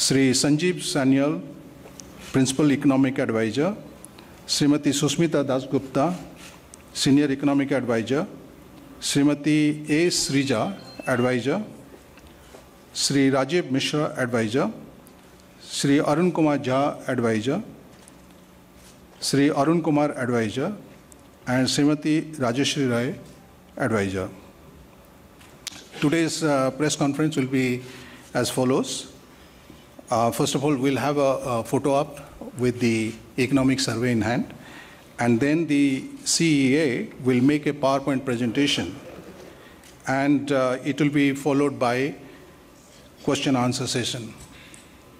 Sri Sanjeev Sanyal, Principal Economic Advisor, Srimati Susmita Dasgupta, Senior Economic Advisor, Srimati A. Srija, Advisor, Sri Rajiv Mishra, Advisor, Sri Arun Kumar Jha, Advisor, Sri Arun Kumar, Advisor, and Srimati Rajeshri Rai, Advisor. Today's press conference will be as follows. First of all, we'll have a photo op with the economic survey in hand, and then the CEA will make a PowerPoint presentation, and it will be followed by question answer session.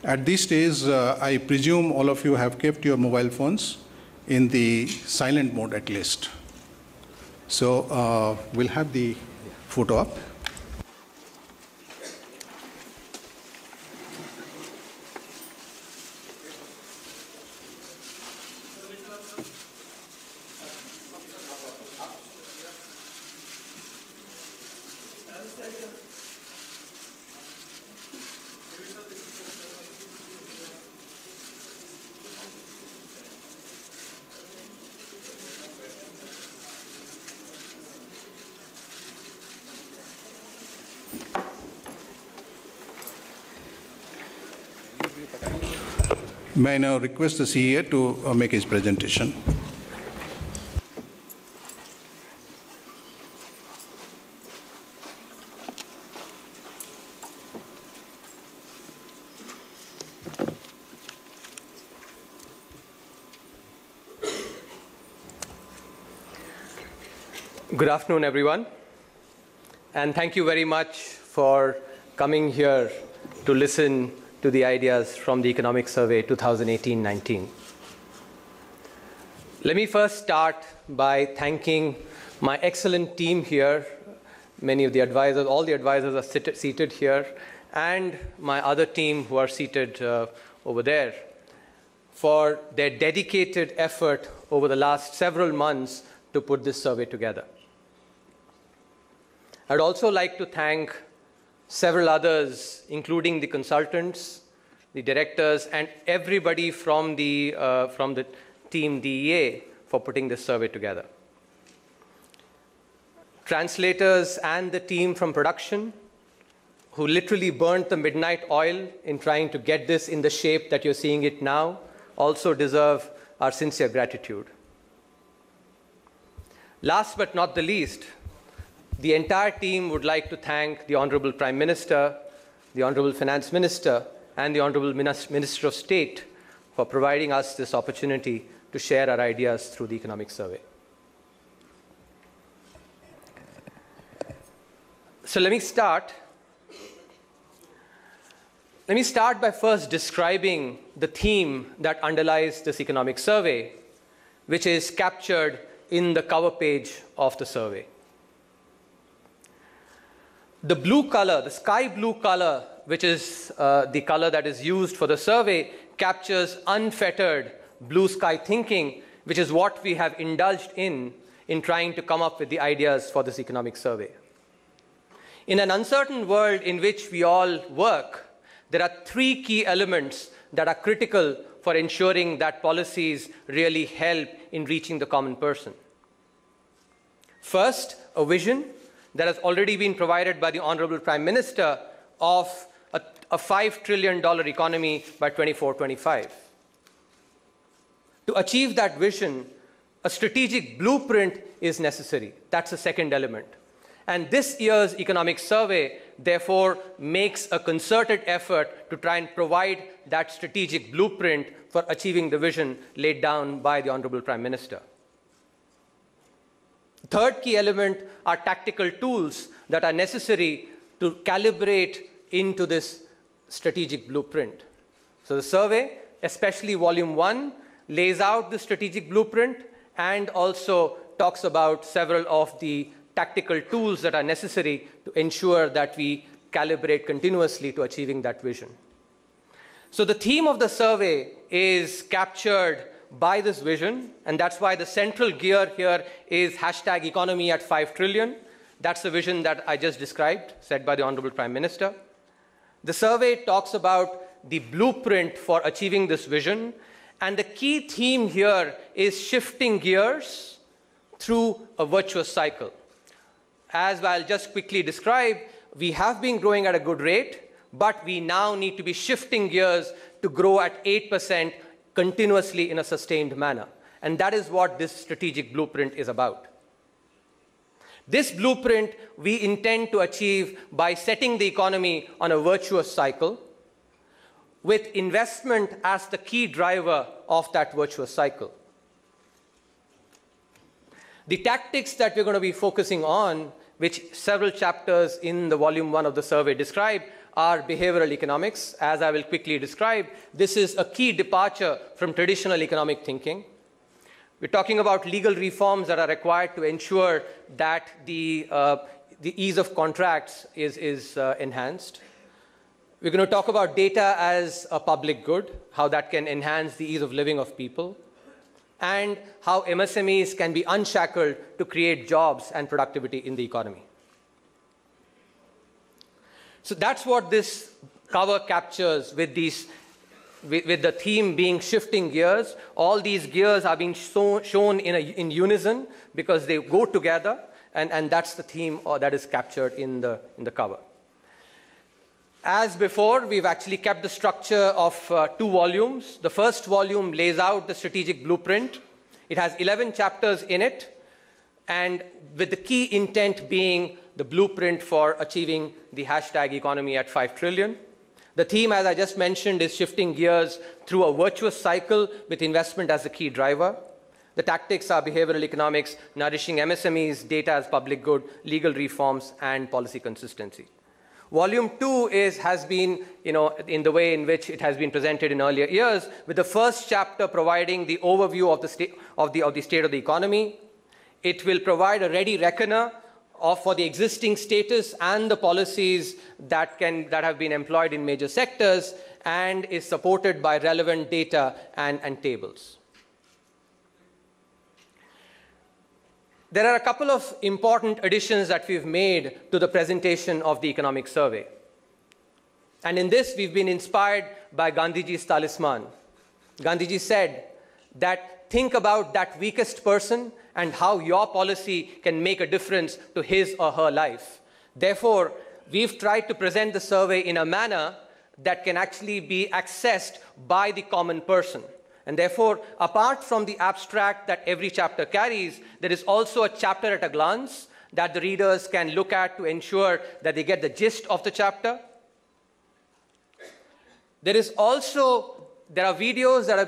At this stage, I presume all of you have kept your mobile phones in the silent mode at least. So we'll have the photo up. May I now request the CEA to make his presentation. Good afternoon, everyone, and thank you very much for coming here to listen to the ideas from the Economic Survey 2018-19. Let me first start by thanking my excellent team here, many of the advisors, all the advisors are seated here, and my other team who are seated over there, for their dedicated effort over the last several months to put this survey together. I'd also like to thank several others, including the consultants, the directors, and everybody from the team DEA for putting this survey together. Translators and the team from production, who literally burnt the midnight oil in trying to get this in the shape that you're seeing it now, also deserve our sincere gratitude. Last but not the least, the entire team would like to thank the Honorable Prime Minister, the Honorable Finance Minister, and the Honorable Minister of State for providing us this opportunity to share our ideas through the Economic Survey. So let me start. Let me start by first describing the theme that underlies this Economic Survey, which is captured in the cover page of the survey. The blue color, the sky blue color, which is the color that is used for the survey, captures unfettered blue sky thinking, which is what we have indulged in trying to come up with the ideas for this economic survey. In an uncertain world in which we all work, there are three key elements that are critical for ensuring that policies really help in reaching the common person. First, a vision that has already been provided by the Honorable Prime Minister of a $5 trillion economy by 24-25. To achieve that vision, a strategic blueprint is necessary. That's the second element. And this year's economic survey, therefore, makes a concerted effort to try and provide that strategic blueprint for achieving the vision laid down by the Honorable Prime Minister. Third key element are tactical tools that are necessary to calibrate into this strategic blueprint. So the survey, especially Volume 1, lays out the strategic blueprint and also talks about several of the tactical tools that are necessary to ensure that we calibrate continuously to achieving that vision. So the theme of the survey is captured by this vision, and that's why the central gear here is hashtag economy at 5 trillion. That's the vision that I just described, said by the Honorable Prime Minister. The survey talks about the blueprint for achieving this vision. And the key theme here is shifting gears through a virtuous cycle. As I'll just quickly describe, we have been growing at a good rate, but we now need to be shifting gears to grow at 8% continuously in a sustained manner. And that is what this strategic blueprint is about. This blueprint we intend to achieve by setting the economy on a virtuous cycle, with investment as the key driver of that virtuous cycle. The tactics that we're going to be focusing on, which several chapters in the volume 1 of the survey describe, are behavioral economics. As I will quickly describe, this is a key departure from traditional economic thinking. We're talking about legal reforms that are required to ensure that the ease of contracts is enhanced. We're going to talk about data as a public good, how that can enhance the ease of living of people, and how MSMEs can be unshackled to create jobs and productivity in the economy. So that's what this cover captures, with the theme being shifting gears. All these gears are being shown in unison because they go together, and that's the theme that is captured in the cover. As before, we've actually kept the structure of 2 volumes. The first volume lays out the strategic blueprint. It has 11 chapters in it, and with the key intent being the blueprint for achieving the #economy at 5 trillion. The theme, as I just mentioned, is shifting gears through a virtuous cycle with investment as the key driver. The tactics are behavioral economics, nourishing MSMEs, data as public good, legal reforms, and policy consistency. Volume 2 has been, in the way in which it has been presented in earlier years, with the first chapter providing the overview of the state of the economy. It will provide a ready reckoner for the existing status and the policies that have been employed in major sectors, and is supported by relevant data and tables. There are a couple of important additions that we've made to the presentation of the economic survey. And in this, we've been inspired by Gandhiji's talisman. Gandhiji said that think about that weakest person and how your policy can make a difference to his or her life. Therefore, we've tried to present the survey in a manner that can actually be accessed by the common person. And therefore, apart from the abstract that every chapter carries, there is also a chapter at a glance that the readers can look at to ensure that they get the gist of the chapter. There are videos that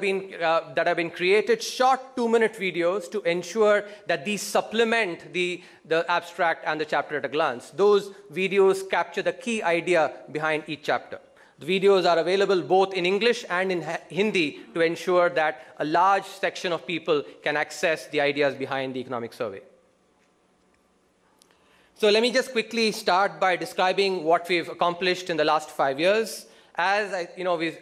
have been created, short 2-minute videos, to ensure that these supplement the abstract and the chapter at a glance. Those videos capture the key idea behind each chapter. The videos are available both in English and in Hindi to ensure that a large section of people can access the ideas behind the economic survey. So let me just quickly start by describing what we've accomplished in the last 5 years. As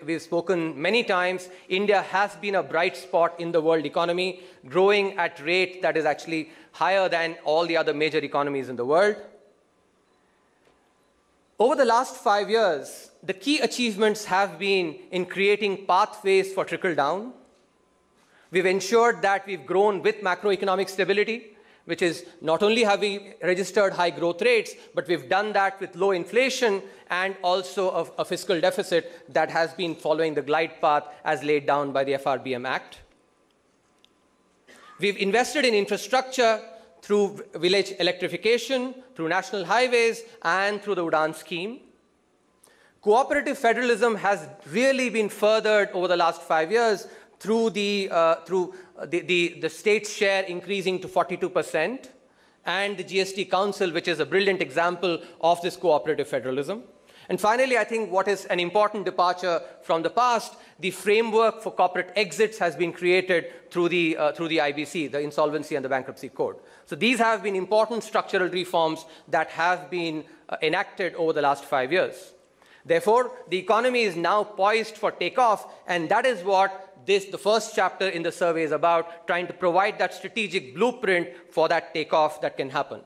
we've spoken many times, India has been a bright spot in the world economy, growing at a rate that is actually higher than all the other major economies in the world. Over the last 5 years, the key achievements have been in creating pathways for trickle-down. We've ensured that we've grown with macroeconomic stability, which is not only have we registered high growth rates, but we've done that with low inflation and also a fiscal deficit that has been following the glide path as laid down by the FRBM Act. We've invested in infrastructure through village electrification, through national highways, and through the Udan scheme. Cooperative federalism has really been furthered over the last 5 years through the state's share increasing to 42%, and the GST Council, which is a brilliant example of this cooperative federalism. And finally, I think what is an important departure from the past, the framework for corporate exits has been created through the IBC, the Insolvency and the Bankruptcy Code. So these have been important structural reforms that have been enacted over the last 5 years. Therefore, the economy is now poised for takeoff, and that is what the first chapter in the survey is about, trying to provide that strategic blueprint for that takeoff that can happen.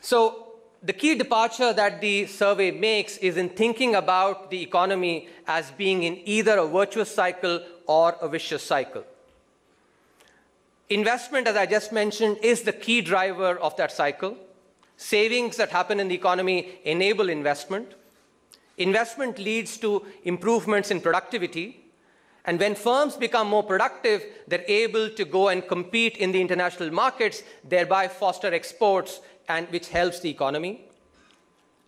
So the key departure that the survey makes is in thinking about the economy as being in either a virtuous cycle or a vicious cycle. Investment, as I just mentioned, is the key driver of that cycle. Savings that happen in the economy enable investment. Investment leads to improvements in productivity. And when firms become more productive, they're able to go and compete in the international markets, thereby foster exports, and which helps the economy.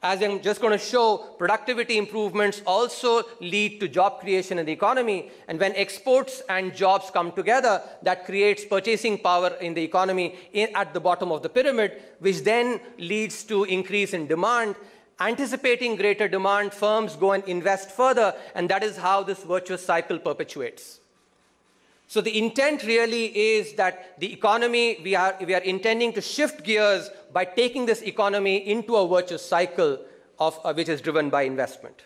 As I'm just going to show, productivity improvements also lead to job creation in the economy. And when exports and jobs come together, that creates purchasing power in the economy at the bottom of the pyramid, which then leads to increase in demand. Anticipating greater demand, firms go and invest further, and that is how this virtuous cycle perpetuates. So the intent really is that the economy, we are intending to shift gears by taking this economy into a virtuous cycle of, which is driven by investment.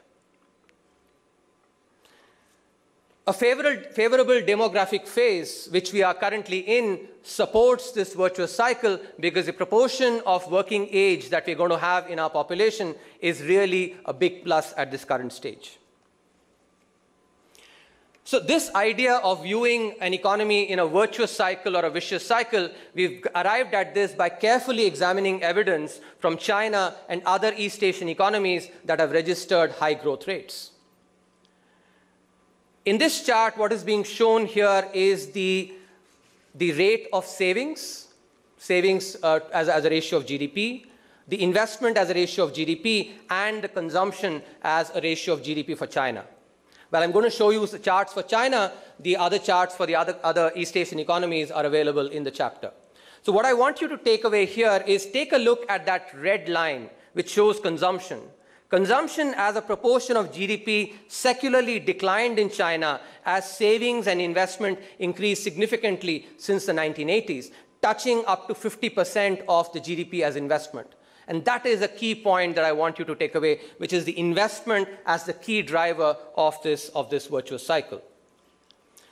A favorable demographic phase, which we are currently in, supports this virtuous cycle because the proportion of working age that we're going to have in our population is really a big plus at this current stage. So this idea of viewing an economy in a virtuous cycle or a vicious cycle, we've arrived at this by carefully examining evidence from China and other East Asian economies that have registered high growth rates. In this chart, what is being shown here is the rate of savings, as a ratio of GDP, the investment as a ratio of GDP, and the consumption as a ratio of GDP for China. Well, I'm going to show you the charts for China. The other charts for the other East Asian economies are available in the chapter. So what I want you to take away here is take a look at that red line, which shows consumption. Consumption as a proportion of GDP secularly declined in China as savings and investment increased significantly since the 1980s, touching up to 50% of the GDP as investment. And that is a key point that I want you to take away, which is the investment as the key driver of this virtuous cycle.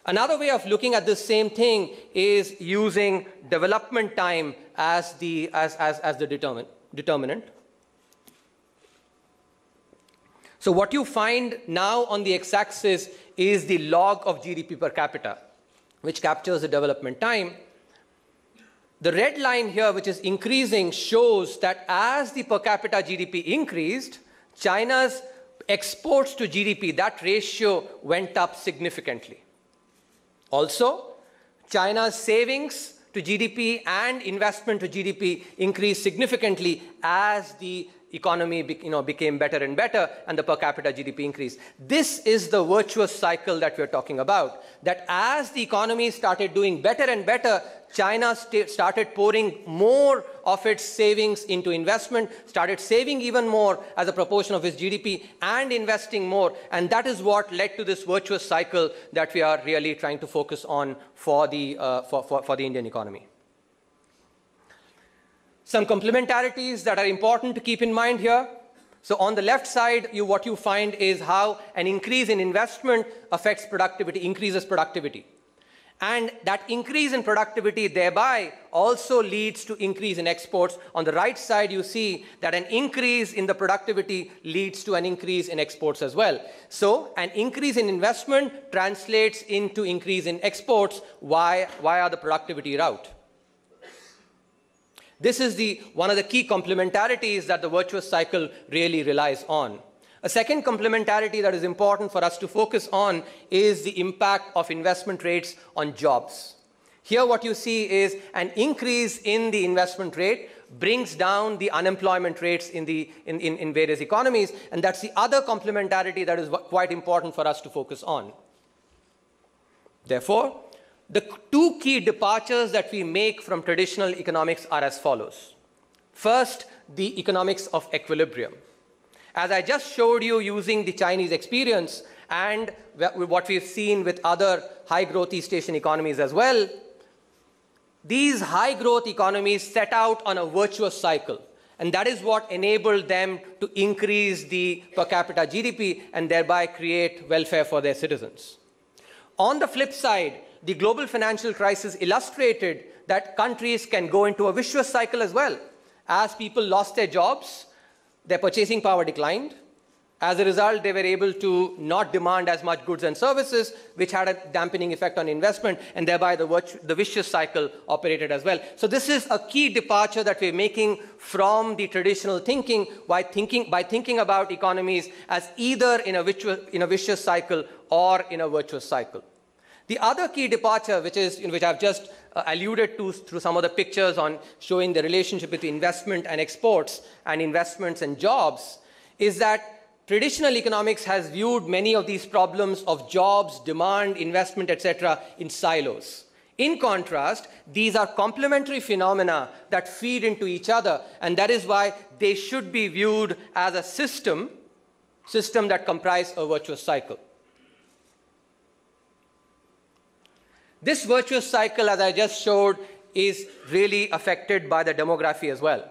Another way of looking at this same thing is using development time as the determinant. So what you find now on the x-axis is the log of GDP per capita, which captures the development time. The red line here, which is increasing, shows that as the per capita GDP increased, China's exports to GDP, that ratio went up significantly. Also, China's savings to GDP and investment to GDP increased significantly as the economy became better and better, and the per capita GDP increased. This is the virtuous cycle that we're talking about, that as the economy started doing better and better, China started pouring more of its savings into investment, started saving even more as a proportion of its GDP, and investing more. And that is what led to this virtuous cycle that we are really trying to focus on for the Indian economy. Some complementarities that are important to keep in mind here. So on the left side, what you find is how an increase in investment affects productivity, increases productivity. And that increase in productivity thereby also leads to increase in exports. On the right side, you see that an increase in the productivity leads to an increase in exports as well. So an increase in investment translates into increase in exports via the productivity route. This is one of the key complementarities that the virtuous cycle really relies on. A second complementarity that is important for us to focus on is the impact of investment rates on jobs. Here what you see is an increase in the investment rate brings down the unemployment rates in various economies, and that's the other complementarity that is quite important for us to focus on. Therefore, the two key departures that we make from traditional economics are as follows. First, the economics of equilibrium. As I just showed you using the Chinese experience and what we've seen with other high-growth East Asian economies as well, these high-growth economies set out on a virtuous cycle. And that is what enabled them to increase the per capita GDP and thereby create welfare for their citizens. On the flip side, the global financial crisis illustrated that countries can go into a vicious cycle as well. As people lost their jobs, their purchasing power declined. As a result, they were able to not demand as much goods and services, which had a dampening effect on investment, and thereby the vicious cycle operated as well. So this is a key departure that we're making from the traditional thinking by thinking about economies as either in a vicious cycle or in a virtuous cycle. The other key departure, which I've just alluded to through some of the pictures on showing the relationship between investment and exports and investments and jobs, is that traditional economics has viewed many of these problems of jobs, demand, investment, etc. in silos. In contrast, these are complementary phenomena that feed into each other, and that is why they should be viewed as a system that comprises a virtuous cycle. This virtuous cycle, as I just showed, is really affected by the demography as well.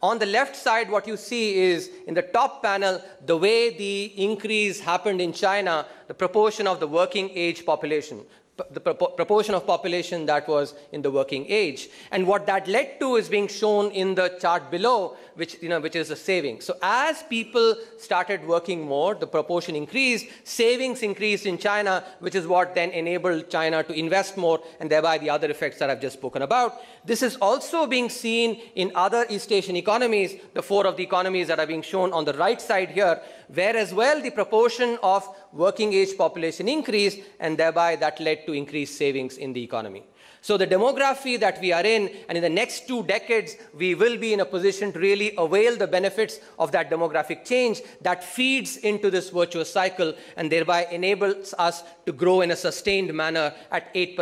On the left side, what you see is, in the top panel, the way the increase happened in China, the proportion of the working age population, the proportion of population that was in the working age. And what that led to is being shown in the chart below, which is the savings. So as people started working more, the proportion increased, savings increased in China, which is what then enabled China to invest more, and thereby the other effects that I've just spoken about. This is also being seen in other East Asian economies, the four of the economies that are being shown on the right side here, where as well the proportion of working age population increased, and thereby that led to increased savings in the economy. So the demography that we are in, and in the next 2 decades, we will be in a position to really avail the benefits of that demographic change that feeds into this virtuous cycle and thereby enables us to grow in a sustained manner at 8%,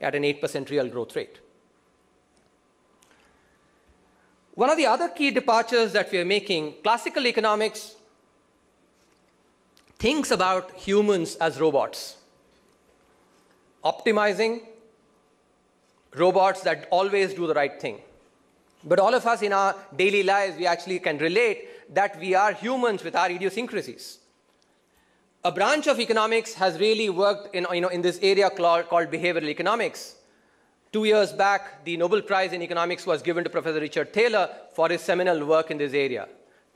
at an 8% real growth rate. One of the other key departures that we are making, classical economics thinks about humans as robots, optimizing robots that always do the right thing. But all of us in our daily lives, we actually can relate that we are humans with our idiosyncrasies. A branch of economics has really worked in this area called behavioral economics. 2 years back, the Nobel Prize in Economics was given to Professor Richard Thaler for his seminal work in this area,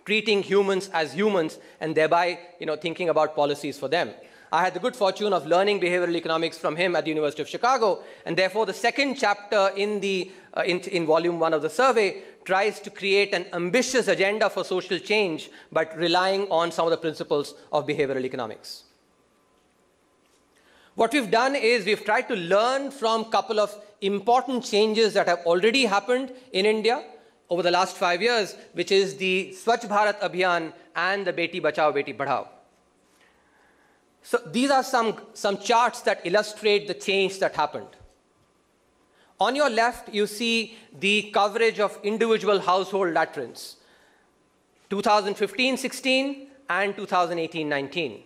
treating humans as humans and thereby thinking about policies for them. I had the good fortune of learning behavioral economics from him at the University of Chicago, and therefore the second chapter in volume 1 of the survey tries to create an ambitious agenda for social change, but relying on some of the principles of behavioral economics. What we've done is we've tried to learn from a couple of important changes that have already happened in India over the last 5 years, which is the Swachh Bharat Abhiyan and the Beti Bachao Beti Padhao. So these are some charts that illustrate the change that happened. On your left, you see the coverage of individual household latrines, 2015-16 and 2018-19.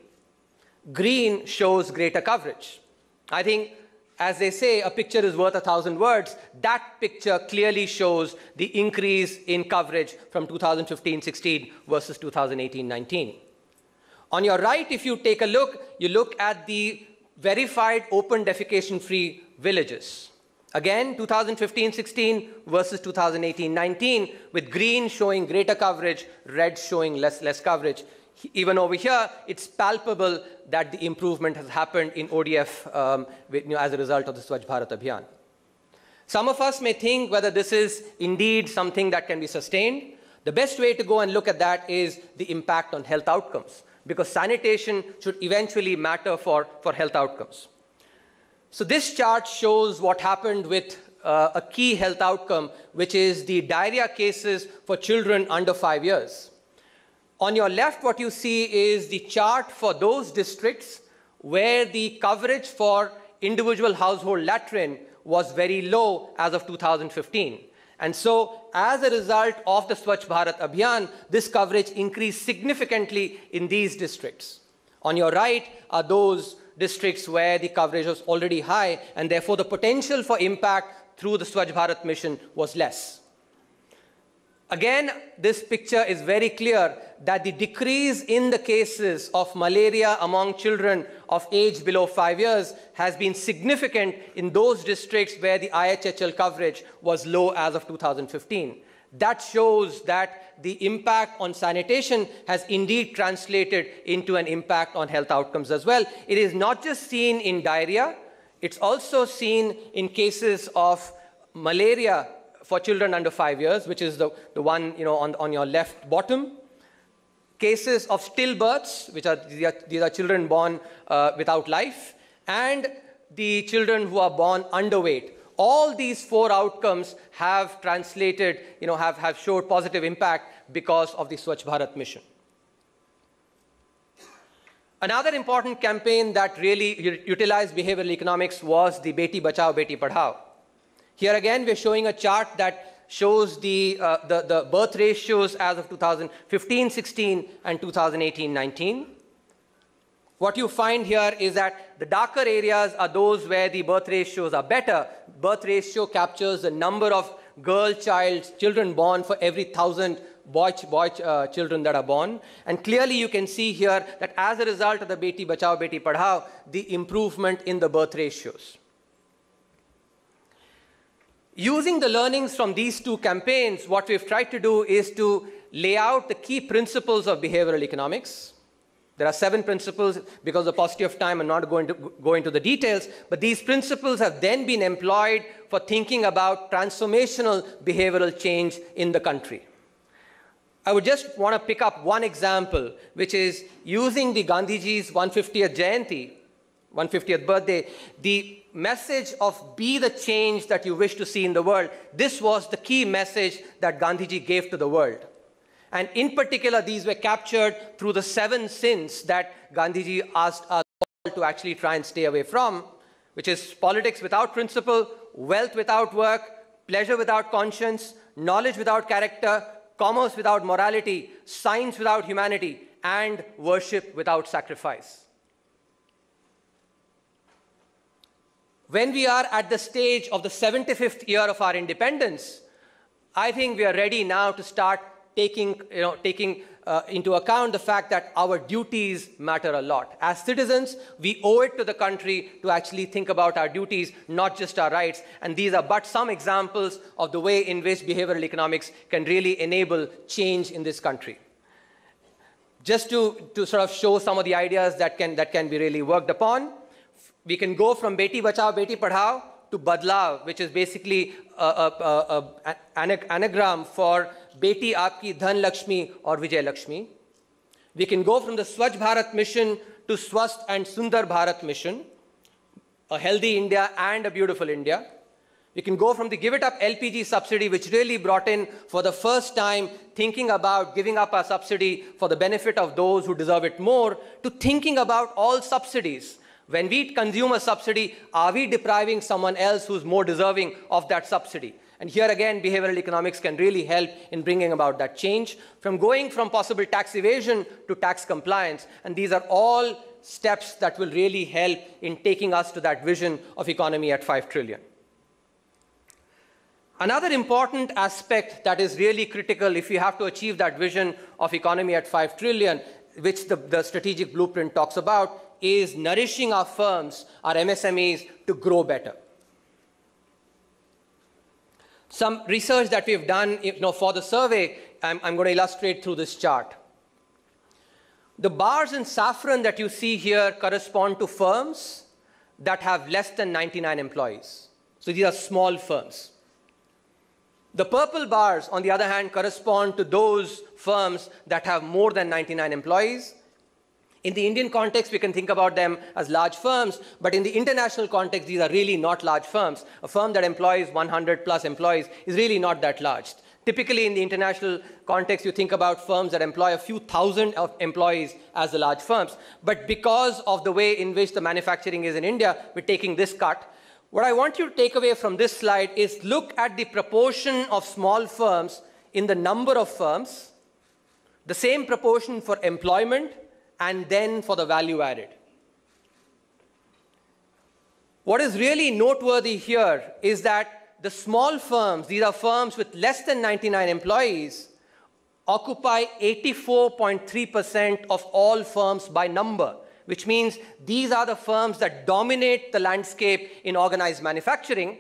Green shows greater coverage. I think, as they say, a picture is worth 1,000 words. That picture clearly shows the increase in coverage from 2015-16 versus 2018-19. On your right, if you take a look, you look at the verified open defecation-free villages. Again, 2015-16 versus 2018-19, with green showing greater coverage, red showing less coverage. Even over here, it's palpable that the improvement has happened in ODF as a result of the Swachh Bharat Abhiyan. Some of us may think whether this is indeed something that can be sustained. The best way to go and look at that is the impact on health outcomes, because sanitation should eventually matter for health outcomes. So this chart shows what happened with a key health outcome, which is the diarrhea cases for children under 5 years. On your left, what you see is the chart for those districts where the coverage for individual household latrine was very low as of 2015. And so, as a result of the Swachh Bharat Abhiyan, this coverage increased significantly in these districts. On your right are those districts where the coverage was already high, and therefore the potential for impact through the Swachh Bharat mission was less. Again, this picture is very clear that the decrease in the cases of malaria among children of age below 5 years has been significant in those districts where the IHHL coverage was low as of 2015. that shows that the impact on sanitation has indeed translated into an impact on health outcomes as well. It is not just seen in diarrhea, it's also seen in cases of malaria for children under 5 years, which is the one on your left bottom. Cases of stillbirths, which are these are children born without life, and the children who are born underweight. All these four outcomes have translated, have showed positive impact because of the Swachh Bharat mission. Another important campaign that really utilized behavioral economics was the Beti Bachao Beti Padhao. Here again, we're showing a chart that shows the birth ratios as of 2015-16 and 2018-19. What you find here is that the darker areas are those where the birth ratios are better. Birth ratio captures the number of children born for every 1,000 boy children that are born. And clearly you can see here that as a result of the Beti Bachao Beti Padhao, the improvement in the birth ratios. Using the learnings from these two campaigns, what we've tried to do is to lay out the key principles of behavioral economics. There are 7 principles. Because of the paucity of time, I'm not going to go into the details, but these principles have then been employed for thinking about transformational behavioral change in the country. I would just want to pick up one example, which is using the Gandhiji's 150th birthday, the message of be the change that you wish to see in the world. This was the key message that Gandhiji gave to the world. And in particular, these were captured through the 7 sins that Gandhiji asked us all to actually try and stay away from, which is politics without principle, wealth without work, pleasure without conscience, knowledge without character, commerce without morality, science without humanity, and worship without sacrifice. When we are at the stage of the 75th year of our independence, I think we are ready now to start taking into account the fact that our duties matter a lot. As citizens, we owe it to the country to actually think about our duties, not just our rights. And these are but some examples of the way in which behavioral economics can really enable change in this country. Just to sort of show some of the ideas that can be really worked upon, we can go from Beti Bachao, Beti Padhao to Badlav, which is basically an anagram for Beti Aapki Dhan Lakshmi or Vijay Lakshmi. We can go from the Swachh Bharat mission to Swasth and Sundar Bharat mission, a healthy India and a beautiful India. We can go from the Give It Up LPG subsidy, which really brought in for the first time thinking about giving up our subsidy for the benefit of those who deserve it more, to thinking about all subsidies. When we consume a subsidy, are we depriving someone else who's more deserving of that subsidy? And here again, behavioral economics can really help in bringing about that change, from going from possible tax evasion to tax compliance. And these are all steps that will really help in taking us to that vision of economy at 5 trillion. Another important aspect that is really critical if you have to achieve that vision of economy at 5 trillion, which the strategic blueprint talks about, is nourishing our firms, our MSMEs, to grow better. Some research that we've done for the survey, I'm going to illustrate through this chart. The bars in saffron that you see here correspond to firms that have less than 99 employees. So these are small firms. The purple bars, on the other hand, correspond to those firms that have more than 99 employees. In the Indian context, we can think about them as large firms, but in the international context, these are really not large firms. A firm that employs 100 plus employees is really not that large. Typically, in the international context, you think about firms that employ a few thousand of employees as the large firms. But because of the way in which the manufacturing is in India, we're taking this cut. What I want you to take away from this slide is look at the proportion of small firms in the number of firms, the same proportion for employment, and then for the value added. What is really noteworthy here is that the small firms, these are firms with less than 99 employees, occupy 84.3% of all firms by number, which means these are the firms that dominate the landscape in organized manufacturing.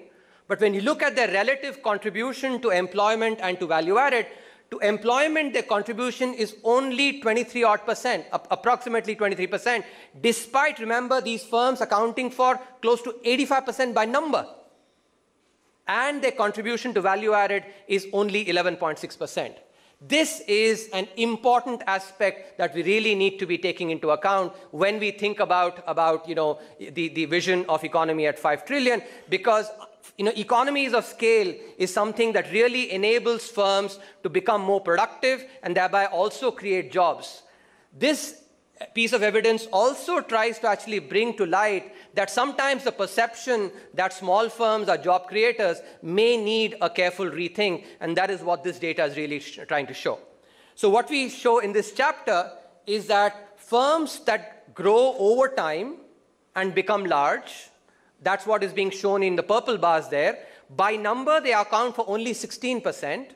But when you look at their relative contribution to employment and to value added, to employment, their contribution is only 23-odd%, approximately 23%, despite, remember, these firms accounting for close to 85% by number. And their contribution to value added is only 11.6%. This is an important aspect that we really need to be taking into account when we think about the vision of economy at 5 trillion, because economies of scale is something that really enables firms to become more productive and thereby also create jobs. This piece of evidence also tries to actually bring to light that sometimes the perception that small firms are job creators may need a careful rethink, and that is what this data is really trying to show. So what we show in this chapter is that firms that grow over time and become large, that's what is being shown in the purple bars there. By number, they account for only 16%,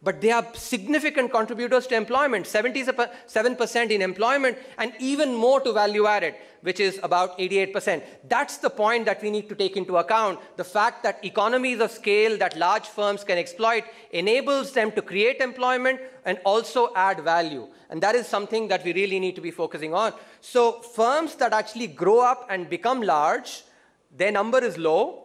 but they are significant contributors to employment, 77% in employment, and even more to value added, which is about 88%. That's the point that we need to take into account. The fact that economies of scale that large firms can exploit enables them to create employment and also add value. And that is something that we really need to be focusing on. So firms that actually grow up and become large, their number is low,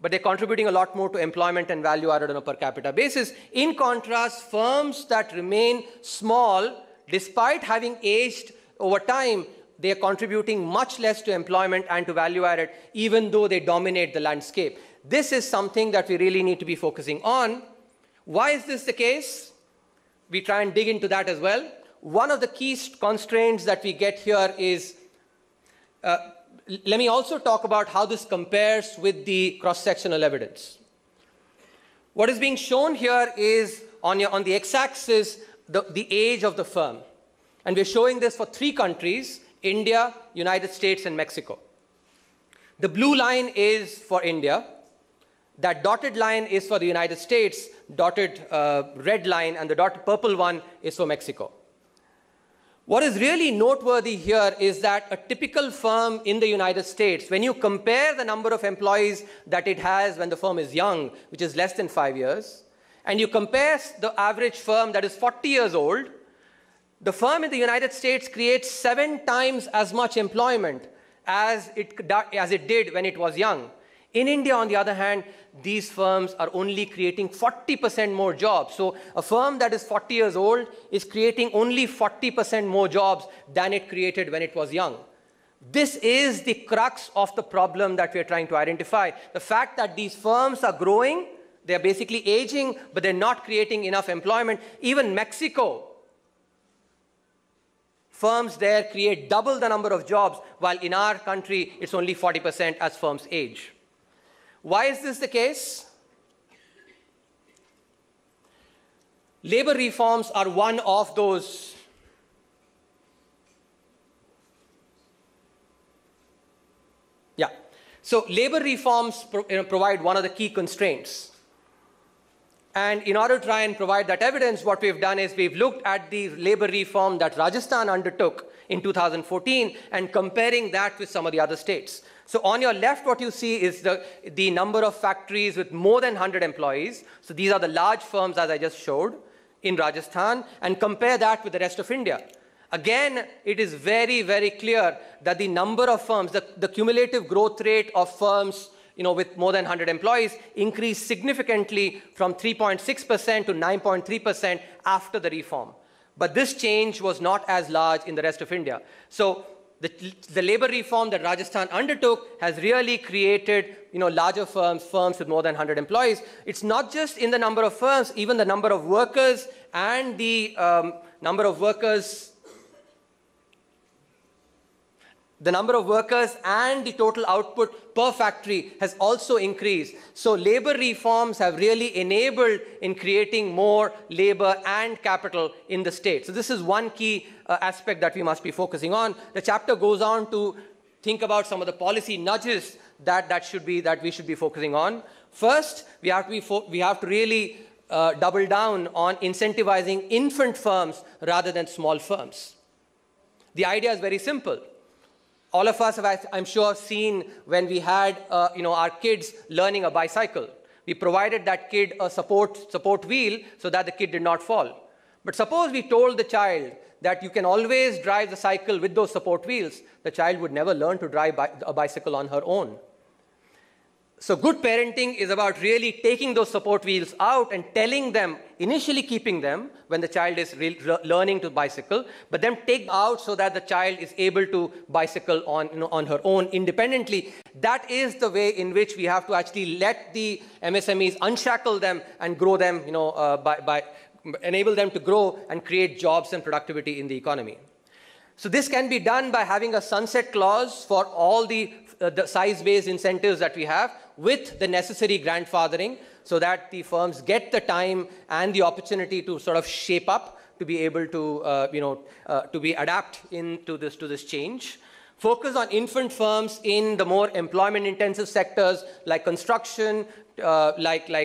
but they're contributing a lot more to employment and value added on a per capita basis. In contrast, firms that remain small, despite having aged over time, they are contributing much less to employment and to value added, even though they dominate the landscape. This is something that we really need to be focusing on. Why is this the case? We try and dig into that as well. One of the key constraints that we get here is let me also talk about how this compares with the cross-sectional evidence. What is being shown here is, on the x-axis, the age of the firm. And we're showing this for three countries, India, United States, and Mexico. The blue line is for India. That dotted line is for the United States, dotted red line, and the dotted purple one is for Mexico. What is really noteworthy here is that a typical firm in the United States, when you compare the number of employees that it has when the firm is young, which is less than 5 years, and you compare the average firm that is 40 years old, the firm in the United States creates 7 times as much employment as it did when it was young. In India, on the other hand, these firms are only creating 40% more jobs. So a firm that is 40 years old is creating only 40% more jobs than it created when it was young. This is the crux of the problem that we are trying to identify. The fact that these firms are growing, they're basically aging, but they're not creating enough employment. Even Mexico, firms there create double the number of jobs, while in our country, it's only 40% as firms age. Why is this the case? Labor reforms are one of those. Yeah. So labor reforms provide one of the key constraints. And in order to try and provide that evidence, what we've done is we've looked at the labor reform that Rajasthan undertook in 2014 and comparing that with some of the other states. So on your left, what you see is the number of factories with more than 100 employees. So these are the large firms, as I just showed, in Rajasthan, and compare that with the rest of India. Again, it is very, very clear that the number of firms, the cumulative growth rate of firms with more than 100 employees increased significantly from 3.6% to 9.3% after the reform. But this change was not as large in the rest of India. So the labor reform that Rajasthan undertook has really created larger firms with more than 100 employees. It's not just in the number of firms, even the number of workers and the total output per factory has also increased. So labor reforms have really enabled in creating more labor and capital in the state. So this is one key aspect that we must be focusing on. The chapter goes on to think about some of the policy nudges that we should be focusing on. First, we have to really double down on incentivizing infant firms rather than small firms. The idea is very simple. All of us have, I'm sure, seen when we had our kids learning a bicycle. We provided that kid a support wheel so that the kid did not fall. But suppose we told the child that you can always drive the cycle with those support wheels, the child would never learn to drive a bicycle on her own. So good parenting is about really taking those support wheels out and telling them, initially keeping them when the child is learning to bicycle, but then take out so that the child is able to bicycle on, on her own independently. That is the way in which we have to actually let the MSMEs, unshackle them and grow them, enable them to grow and create jobs and productivity in the economy. So this can be done by having a sunset clause for all the size-based incentives that we have with the necessary grandfathering so that the firms get the time and the opportunity to sort of shape up to be able to adapt into this, to this change. Focus on infant firms in the more employment-intensive sectors like construction, tourism,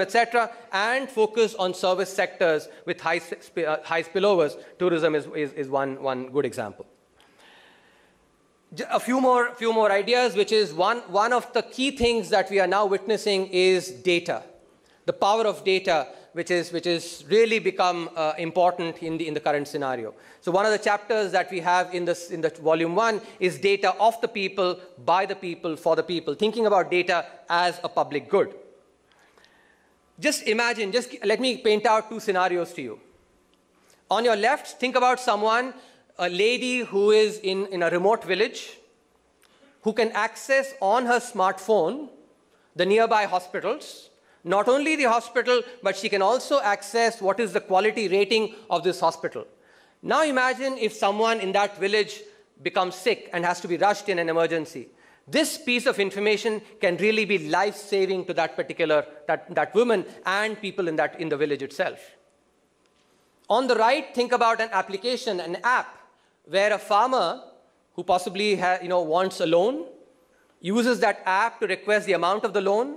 etc., and focus on service sectors with high spillovers. Tourism is one good example. A few more ideas, which is one of the key things that we are now witnessing is data, the power of data, which is really become important in the current scenario. So one of the chapters that we have in the volume 1 is data of the people, by the people, for the people, thinking about data as a public good. Just imagine, just let me paint out 2 scenarios to you. On your left, think about someone, a lady who is in a remote village, who can access on her smartphone the nearby hospitals. Not only the hospital, but she can also access what is the quality rating of this hospital. Now imagine if someone in that village becomes sick and has to be rushed in an emergency. This piece of information can really be life-saving to that particular, that woman and people in the village itself. On the right, think about an application, an app, where a farmer who possibly wants a loan, uses that app to request the amount of the loan,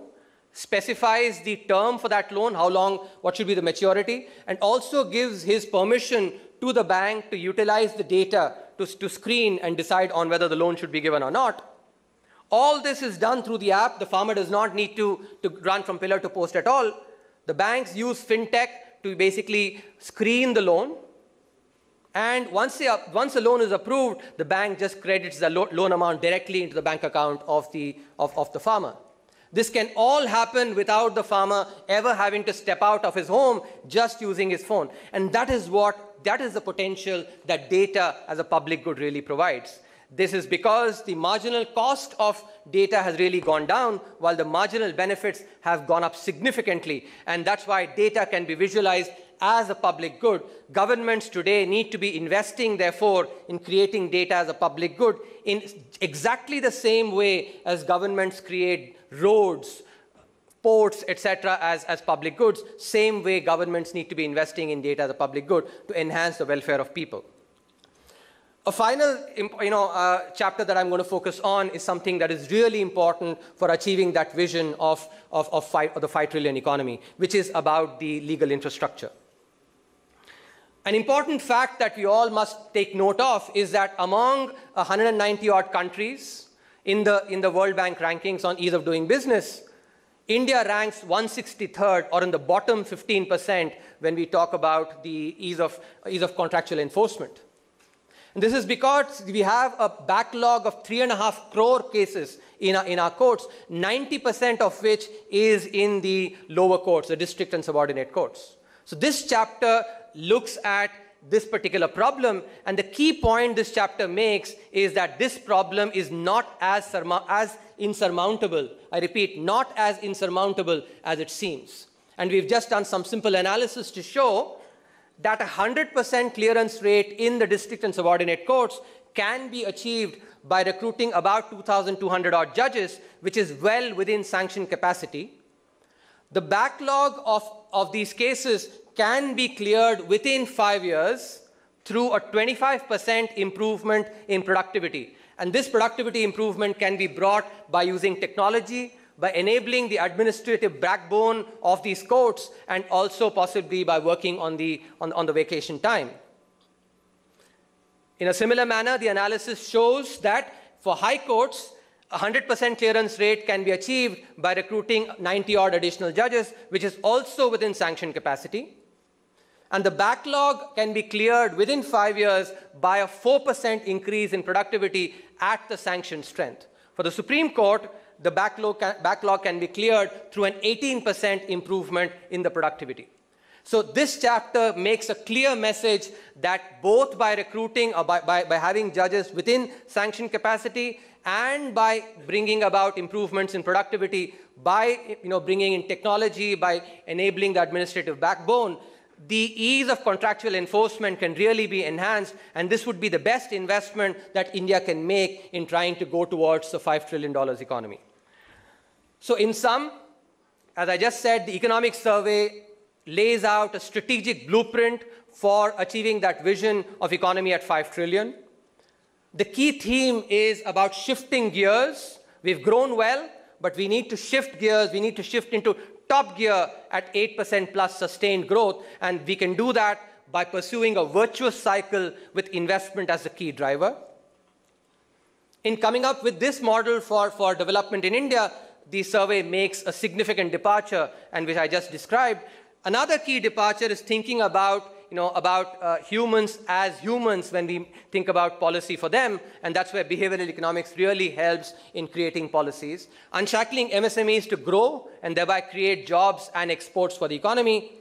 specifies the term for that loan, how long, what should be the maturity, and also gives his permission to the bank to utilize the data to screen and decide on whether the loan should be given or not. All this is done through the app. The farmer does not need to run from pillar to post at all. The banks use fintech to basically screen the loan. And once a loan is approved, the bank just credits the loan amount directly into the bank account of the farmer. This can all happen without the farmer ever having to step out of his home, just using his phone. And that is the potential that data as a public good really provides. This is because the marginal cost of data has really gone down, while the marginal benefits have gone up significantly. And that's why data can be visualized as a public good. Governments today need to be investing, therefore, in creating data as a public good in exactly the same way as governments create roads, ports, etc. as public goods. Same way governments need to be investing in data as a public good to enhance the welfare of people. A final chapter that I'm going to focus on is something that is really important for achieving that vision of the $5 trillion economy, which is about the legal infrastructure. An important fact that we all must take note of is that among 190-odd countries in the World Bank rankings on ease of doing business, India ranks 163rd, or in the bottom 15% when we talk about the ease of contractual enforcement. And this is because we have a backlog of 3.5 crore cases in our courts, 90% of which is in the lower courts, the district and subordinate courts. So this chapter looks at this particular problem, and the key point this chapter makes is that this problem is not as insurmountable. I repeat, not as insurmountable as it seems. And we've just done some simple analysis to show that 100% clearance rate in the district and subordinate courts can be achieved by recruiting about 2,200-odd judges, which is well within sanction capacity. The backlog of these cases can be cleared within 5 years through a 25% improvement in productivity. And this productivity improvement can be brought by using technology, by enabling the administrative backbone of these courts, and also possibly by working on the vacation time. In a similar manner, the analysis shows that for high courts, 100% clearance rate can be achieved by recruiting 90-odd additional judges, which is also within sanction capacity. And the backlog can be cleared within 5 years by a 4% increase in productivity at the sanction strength. For the Supreme Court, the backlog can be cleared through an 18% improvement in the productivity. So this chapter makes a clear message that both by recruiting or by having judges within sanction capacity and by bringing about improvements in productivity, by bringing in technology, by enabling the administrative backbone, the ease of contractual enforcement can really be enhanced, and this would be the best investment that India can make in trying to go towards the $5 trillion economy. So in sum, as I just said, the Economic Survey lays out a strategic blueprint for achieving that vision of economy at $5 trillion. The key theme is about shifting gears. We've grown well, but we need to shift gears. We need to shift into top gear at 8% plus sustained growth, and we can do that by pursuing a virtuous cycle with investment as the key driver. In coming up with this model for development in India, the survey makes a significant departure, and which I just described. Another key departure is thinking about, humans as humans when we think about policy for them, and that's where behavioral economics really helps in creating policies. Unshackling MSMEs to grow and thereby create jobs and exports for the economy,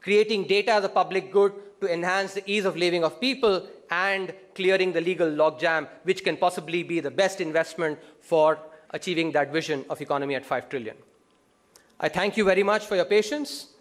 creating data as a public good to enhance the ease of living of people, and clearing the legal logjam, which can possibly be the best investment for achieving that vision of economy at $5 trillion. I thank you very much for your patience.